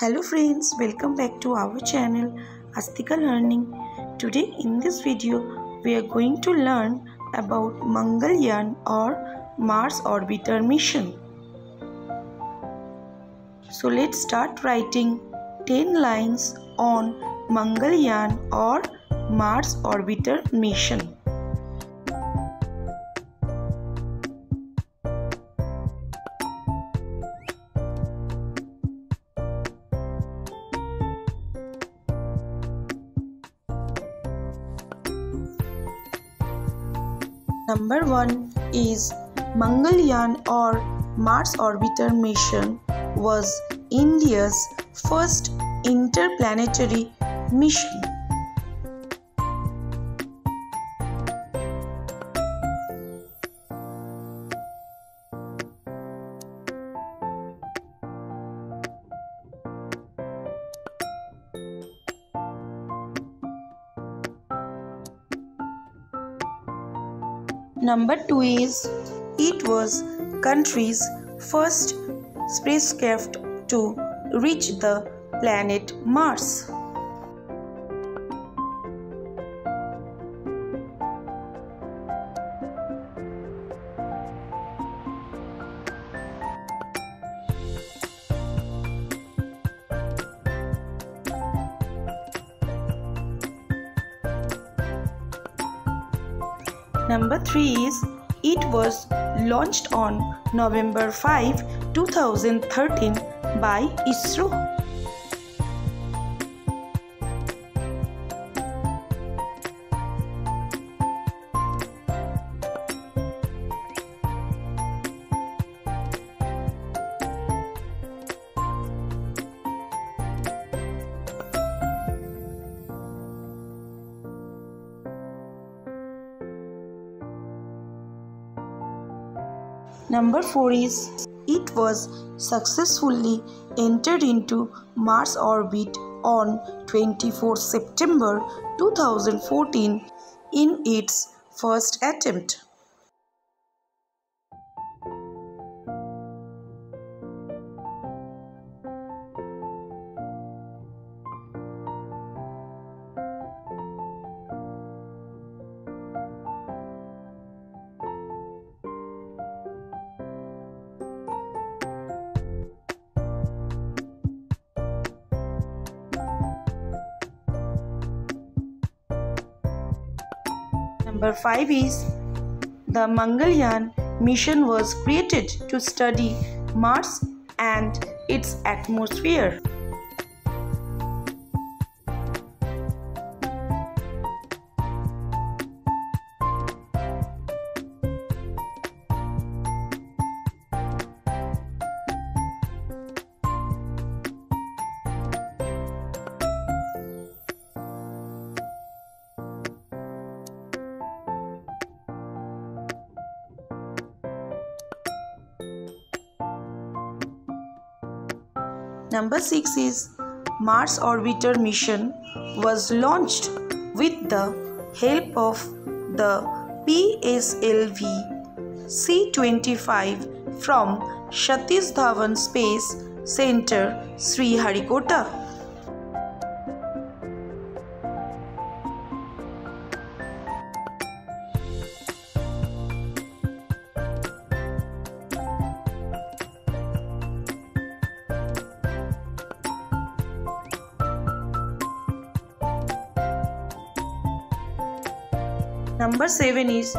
Hello friends, welcome back to our channel ASTIKA Learning. Today in this video we are going to learn about Mangalyaan or Mars Orbiter Mission. So let's start writing 10 lines on Mangalyaan or Mars Orbiter Mission. Number 1 is Mangalyaan or Mars Orbiter Mission was India's first interplanetary mission. Number 2 is it was country's first spacecraft to reach the planet Mars. Number 3 is it was launched on November 5, 2013 by ISRO. Number 4 is it was successfully entered into Mars orbit on 24 September 2014 in its first attempt. Number 5 is the Mangalyaan mission was created to study Mars and its atmosphere. Number 6 is Mars Orbiter Mission was launched with the help of the PSLV C-25 from Satish Dhawan Space Center, Sri Harikota. Number 7 is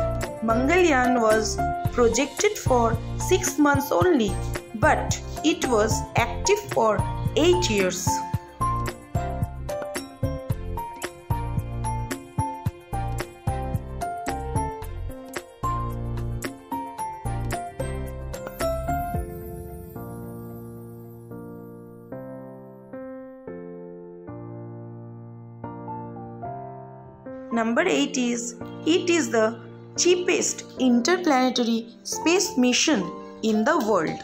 Mangalyaan was projected for 6 months only, but it was active for 8 years. Number 8 is it is the cheapest interplanetary space mission in the world.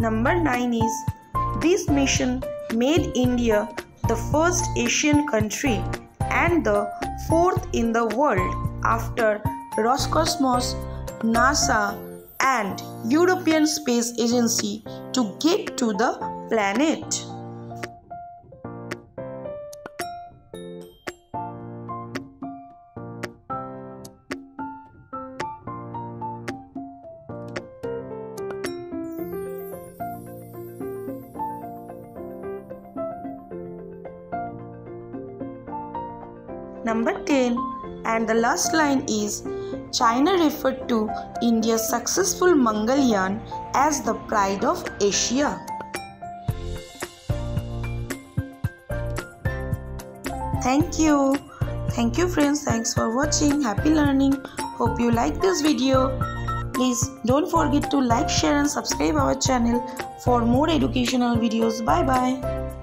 Number 9 is, this mission made India the first Asian country and the fourth in the world after Roscosmos, NASA and European Space Agency to get to the planet. Number 10 and the last line is, China referred to India's successful Mangalyaan as the pride of Asia. Thank you. Thank you friends. Thanks for watching. Happy learning. Hope you like this video. Please don't forget to like, share and subscribe our channel for more educational videos. Bye bye.